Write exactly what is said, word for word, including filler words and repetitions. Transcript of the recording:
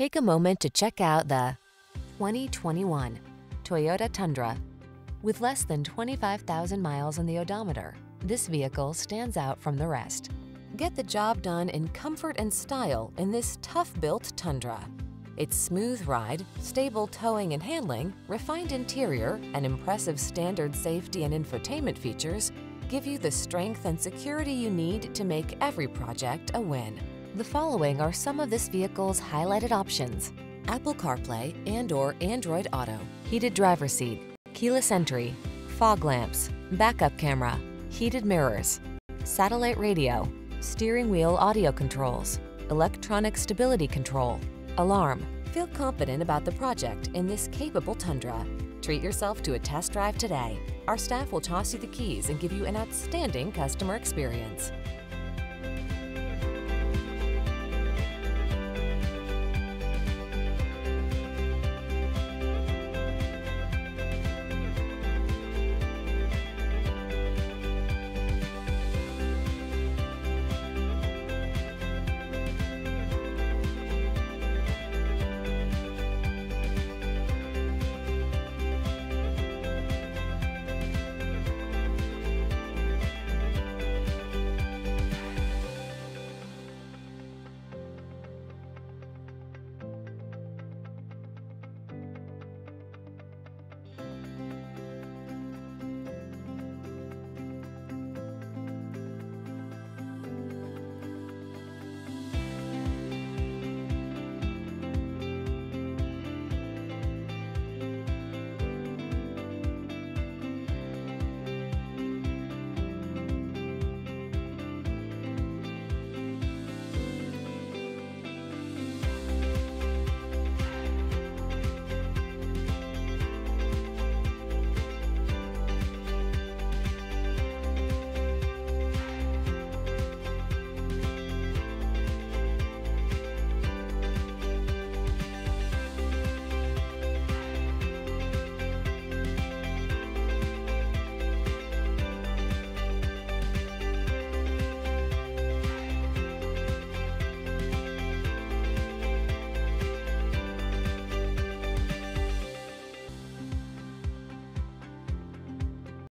Take a moment to check out the twenty twenty-one Toyota Tundra. With less than twenty-five thousand miles on the odometer, this vehicle stands out from the rest. Get the job done in comfort and style in this tough-built Tundra. Its smooth ride, stable towing and handling, refined interior, and impressive standard safety and infotainment features give you the strength and security you need to make every project a win. The following are some of this vehicle's highlighted options: Apple CarPlay and or Android Auto, heated driver's seat, keyless entry, fog lamps, backup camera, heated mirrors, satellite radio, steering wheel audio controls, electronic stability control, alarm. Feel confident about the project in this capable Tundra. Treat yourself to a test drive today. Our staff will toss you the keys and give you an outstanding customer experience.